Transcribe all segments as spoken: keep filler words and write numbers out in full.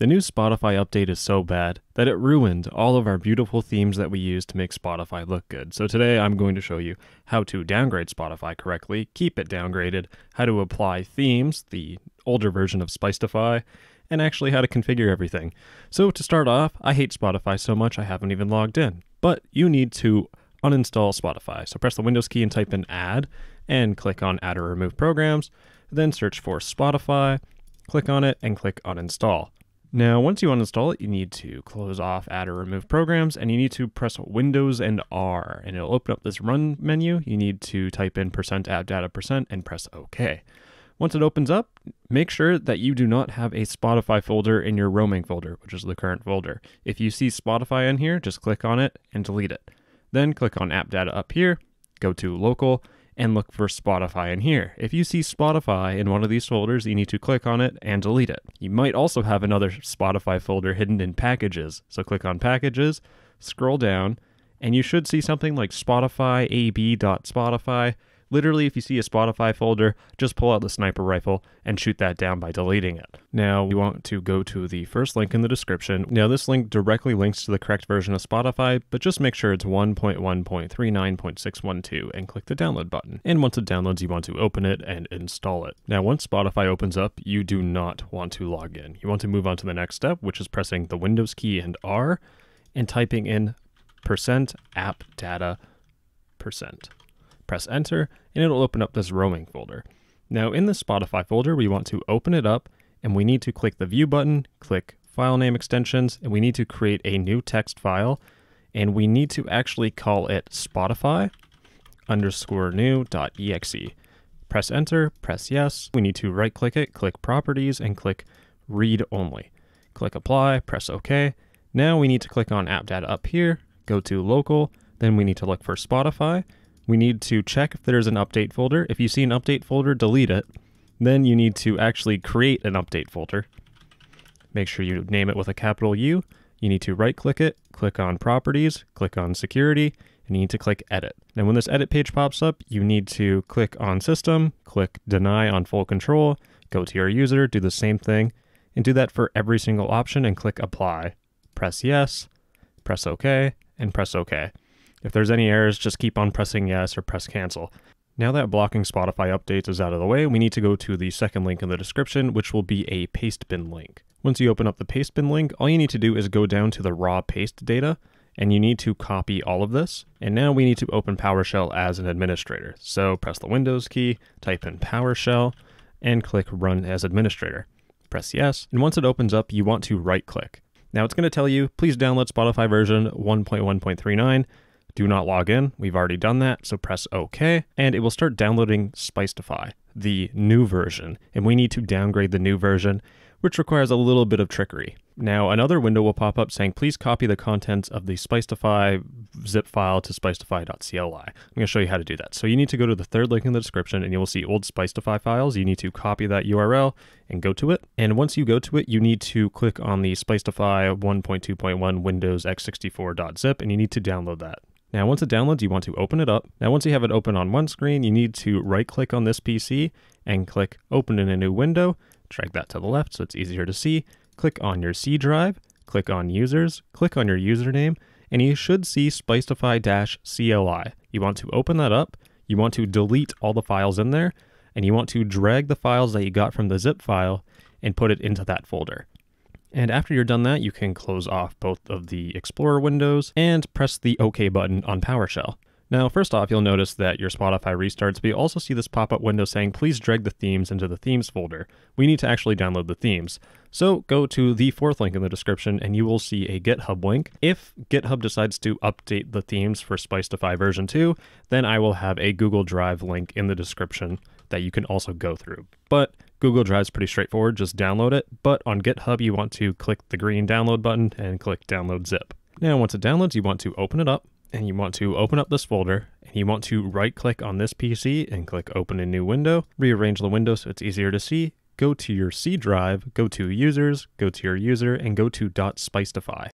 The new Spotify update is so bad that it ruined all of our beautiful themes that we use to make Spotify look good. So today I'm going to show you how to downgrade Spotify correctly, keep it downgraded, how to apply themes, the older version of Spicetify, and actually how to configure everything. So to start off, I hate Spotify so much I haven't even logged in, but you need to uninstall Spotify. So press the Windows key and type in add and click on add or remove programs, then search for Spotify, click on it and click uninstall. Now, once you uninstall it, you need to close off, add or remove programs, and you need to press Windows and R, and it'll open up this run menu. You need to type in percent app data percent and press OK. Once it opens up, make sure that you do not have a Spotify folder in your roaming folder, which is the current folder. If you see Spotify in here, just click on it and delete it. Then click on app data up here, go to local, and look for Spotify in here. If you see Spotify in one of these folders, you need to click on it and delete it. You might also have another Spotify folder hidden in packages. So click on packages, scroll down, and you should see something like Spotify ab.spotify. Literally, if you see a Spotify folder, just pull out the sniper rifle and shoot that down by deleting it. Now we want to go to the first link in the description. Now this link directly links to the correct version of Spotify, but just make sure it's one point one point three nine point six one two and click the download button. And once it downloads, you want to open it and install it. Now once Spotify opens up, you do not want to log in. You want to move on to the next step, which is pressing the Windows key and R and typing in percent app data percent. Press enter and it'll open up this roaming folder. Now in the Spotify folder, we want to open it up and we need to click the view button, click file name extensions, and we need to create a new text file and we need to actually call it Spotify underscore new dot exe. Press enter, press yes. We need to right click it, click properties and click read only. Click apply, press okay. Now we need to click on app data up here, go to local, then we need to look for Spotify. We need to check if there's an update folder. If you see an update folder, delete it. Then you need to actually create an update folder. Make sure you name it with a capital U. You need to right click it, click on properties, click on security, and you need to click edit. Now when this edit page pops up, you need to click on system, click deny on full control, go to your user, do the same thing, and do that for every single option and click apply. Press yes, press okay, and press okay. If there's any errors, just keep on pressing yes or press cancel. Now that blocking Spotify updates is out of the way, we need to go to the second link in the description, which will be a Pastebin link. Once you open up the Pastebin link, all you need to do is go down to the raw paste data, and you need to copy all of this. And now we need to open PowerShell as an administrator. So press the Windows key, type in PowerShell, and click Run as Administrator. Press yes, and once it opens up, you want to right-click. Now it's going to tell you, please download Spotify version one point one point three nine. Do not log in. We've already done that. So press OK, and it will start downloading Spicetify, the new version. And we need to downgrade the new version, which requires a little bit of trickery. Now another window will pop up saying, please copy the contents of the Spicetify zip file to spicetify dot cli. I'm going to show you how to do that. So you need to go to the third link in the description and you will see old Spicetify files. You need to copy that U R L and go to it. And once you go to it, you need to click on the Spicetify one point two point one Windows x sixty-four dot zip and you need to download that. Now once it downloads, you want to open it up. Now once you have it open on one screen, you need to right click on this P C and click open in a new window, drag that to the left so it's easier to see, click on your C drive, click on users, click on your username, and you should see Spicetify dash cli. You want to open that up, you want to delete all the files in there, and you want to drag the files that you got from the zip file and put it into that folder. And after you're done that, you can close off both of the Explorer windows and press the OK button on PowerShell. Now, first off, you'll notice that your Spotify restarts, but you also see this pop-up window saying, please drag the themes into the themes folder. We need to actually download the themes. So go to the fourth link in the description and you will see a GitHub link. If GitHub decides to update the themes for Spicetify version two, then I will have a Google Drive link in the description that you can also go through. But Google Drive is pretty straightforward, just download it. But on GitHub, you want to click the green download button and click download zip. Now, once it downloads, you want to open it up and you want to open up this folder and you want to right click on this P C and click open a new window, rearrange the window so it's easier to see, go to your C drive, go to users, go to your user and go to .spicetify.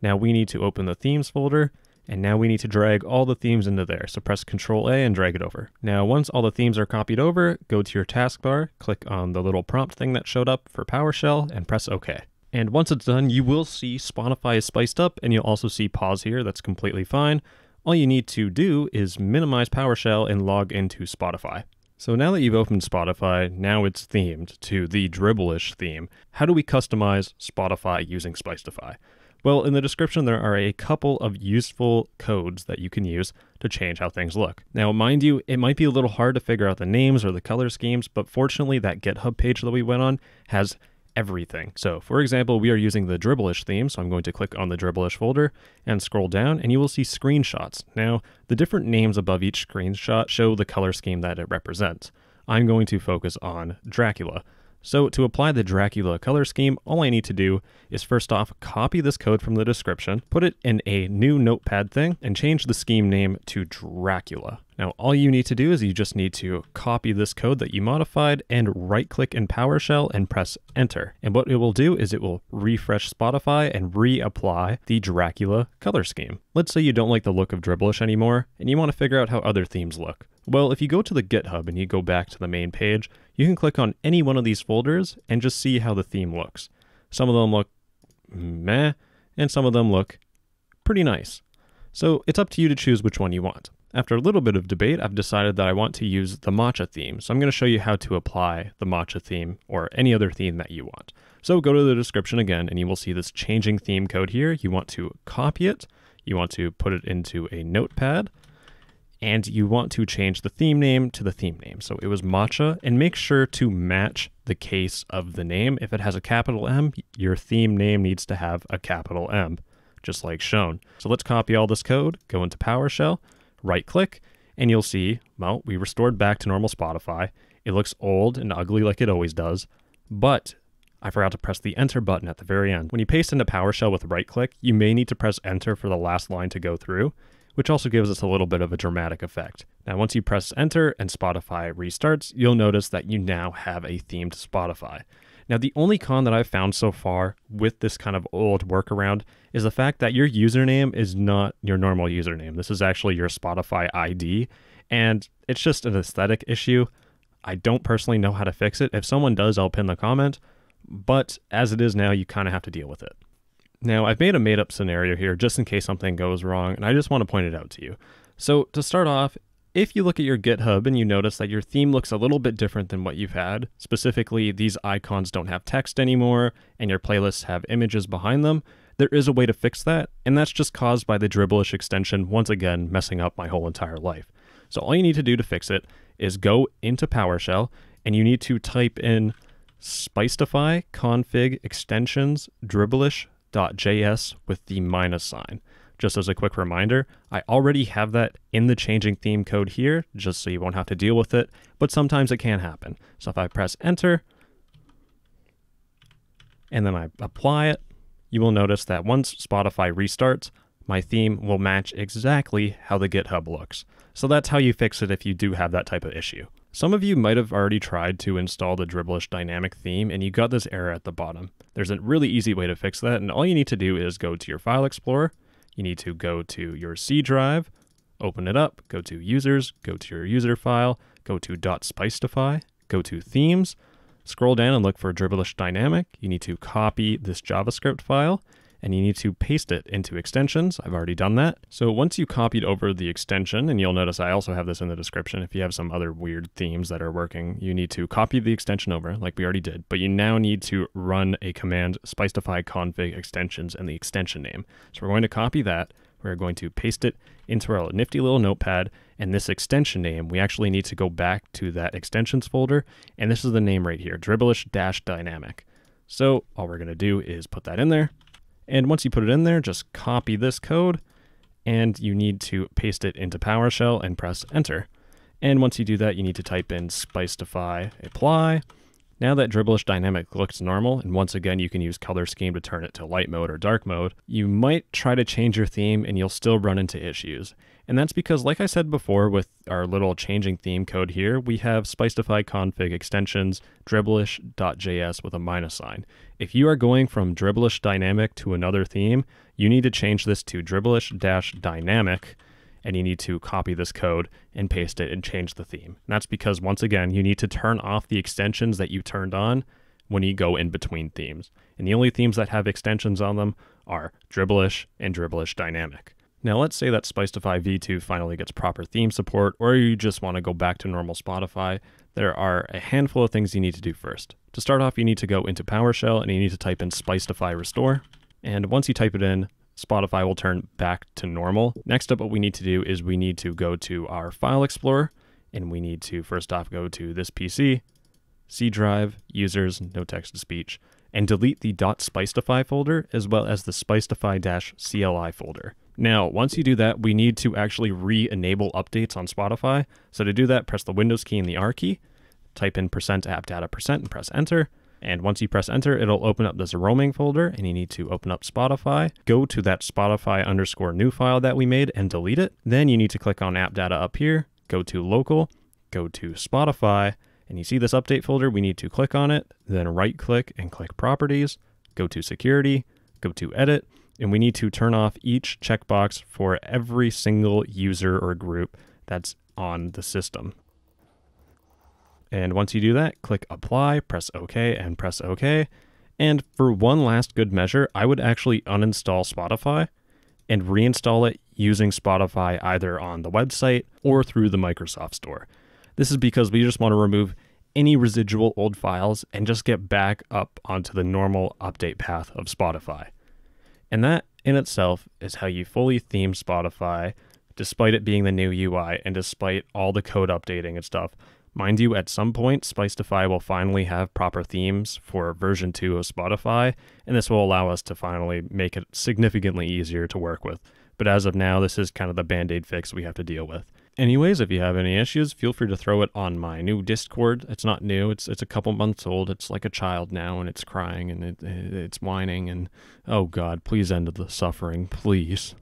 Now we need to open the themes folder and now we need to drag all the themes into there. So press Control A and drag it over. Now, once all the themes are copied over, go to your taskbar, click on the little prompt thing that showed up for PowerShell and press OK. And once it's done, you will see Spotify is spiced up, and you'll also see pause here. That's completely fine. All you need to do is minimize PowerShell and log into Spotify. So now that you've opened Spotify, now it's themed to the Dribble-ish theme. How do we customize Spotify using Spicetify? Well, in the description, there are a couple of useful codes that you can use to change how things look. Now, mind you, it might be a little hard to figure out the names or the color schemes, but fortunately that GitHub page that we went on has everything. So for example, we are using the Dribble-ish theme. So I'm going to click on the Dribble-ish folder and scroll down, and you will see screenshots. Now, the different names above each screenshot show the color scheme that it represents. I'm going to focus on Dracula. So to apply the Dracula color scheme, all I need to do is first off, copy this code from the description, put it in a new notepad thing, and change the scheme name to Dracula. Now, all you need to do is you just need to copy this code that you modified and right click in PowerShell and press enter. And what it will do is it will refresh Spotify and reapply the Dracula color scheme. Let's say you don't like the look of Dribble-ish anymore and you want to figure out how other themes look. Well, if you go to the GitHub and you go back to the main page, you can click on any one of these folders and just see how the theme looks. Some of them look meh, and some of them look pretty nice. So it's up to you to choose which one you want. After a little bit of debate, I've decided that I want to use the Matcha theme. So I'm going to show you how to apply the Matcha theme or any other theme that you want. So go to the description again, and you will see this changing theme code here. You want to copy it. You want to put it into a notepad. And you want to change the theme name to the theme name. So it was Matcha, and make sure to match the case of the name. If it has a capital M, your theme name needs to have a capital M, just like shown. So let's copy all this code, go into PowerShell, right click, and you'll see, well, we restored back to normal Spotify. It looks old and ugly like it always does, but I forgot to press the enter button at the very end. When you paste into PowerShell with right click, you may need to press enter for the last line to go through, which also gives us a little bit of a dramatic effect. Now, once you press enter and Spotify restarts, you'll notice that you now have a themed Spotify. Now, the only con that I've found so far with this kind of old workaround is the fact that your username is not your normal username. This is actually your Spotify I D, and it's just an aesthetic issue. I don't personally know how to fix it. If someone does, I'll pin the comment, but as it is now, you kind of have to deal with it. Now, I've made a made-up scenario here just in case something goes wrong, and I just want to point it out to you. So to start off, if you look at your GitHub and you notice that your theme looks a little bit different than what you've had, specifically these icons don't have text anymore and your playlists have images behind them, there is a way to fix that, and that's just caused by the Dribble-ish extension once again messing up my whole entire life. So all you need to do to fix it is go into PowerShell, and you need to type in Spicetify config extensions Dribble-ish .js with the minus sign. Just as a quick reminder, I already have that in the changing theme code here, just so you won't have to deal with it, but sometimes it can happen. So if I press enter, and then I apply it, you will notice that once Spotify restarts, my theme will match exactly how the GitHub looks. So that's how you fix it if you do have that type of issue. Some of you might have already tried to install the Dribble-ish dynamic theme and you got this error at the bottom. There's a really easy way to fix that, and all you need to do is go to your File Explorer, you need to go to your C drive, open it up, go to Users, go to your user file, go to .spicetify, go to Themes, scroll down and look for Dribble-ish dynamic. You need to copy this JavaScript file, and you need to paste it into extensions. I've already done that. So once you copied over the extension, and you'll notice I also have this in the description, if you have some other weird themes that are working, you need to copy the extension over like we already did, but you now need to run a command, Spicetify config extensions and the extension name. So we're going to copy that. We're going to paste it into our nifty little notepad, and this extension name, we actually need to go back to that extensions folder. And this is the name right here, Dribble-ish dash dynamic. So all we're gonna do is put that in there. And once you put it in there, just copy this code, and you need to paste it into PowerShell and press enter. And once you do that, you need to type in Spicetify apply. Now that Dribble-ish dynamic looks normal, and once again, you can use color scheme to turn it to light mode or dark mode, you might try to change your theme and you'll still run into issues. And that's because, like I said before, with our little changing theme code here, we have Spicetify config extensions Dribble-ish.js with a minus sign. If you are going from Dribble-ish dynamic to another theme, you need to change this to Dribble-ish-dynamic, and you need to copy this code and paste it and change the theme. And that's because, once again, you need to turn off the extensions that you turned on when you go in between themes. And the only themes that have extensions on them are Dribbblish and Dribbblish Dynamic. Now let's say that Spicetify v two finally gets proper theme support, or you just want to go back to normal Spotify. There are a handful of things you need to do first. To start off, you need to go into PowerShell and you need to type in Spicetify restore. And once you type it in, Spotify will turn back to normal. Next up, what we need to do is we need to go to our file explorer, and we need to first off go to this P C, C drive, users, no text to speech, and delete the .spicetify folder as well as the spicetify-cli folder. Now, once you do that, we need to actually re-enable updates on Spotify. So to do that, press the Windows key and the R key, type in percent app data percent and press enter. And once you press enter, it'll open up this roaming folder and you need to open up Spotify, go to that Spotify underscore new file that we made and delete it. Then you need to click on app data up here, go to local, go to Spotify, and you see this update folder, we need to click on it, then right click and click properties, go to security, go to edit, and we need to turn off each checkbox for every single user or group that's on the system. And once you do that, click apply, press OK, and press OK. And for one last good measure, I would actually uninstall Spotify and reinstall it using Spotify either on the website or through the Microsoft Store. This is because we just want to remove any residual old files and just get back up onto the normal update path of Spotify. And that in itself is how you fully theme Spotify, despite it being the new U I and despite all the code updating and stuff. Mind you, at some point, Spicetify will finally have proper themes for version two of Spotify, and this will allow us to finally make it significantly easier to work with. But as of now, this is kind of the band-aid fix we have to deal with. Anyways, if you have any issues, feel free to throw it on my new Discord. It's not new, it's it's a couple months old, it's like a child now, and it's crying, and it, it it's whining, and oh god, please end the suffering, please.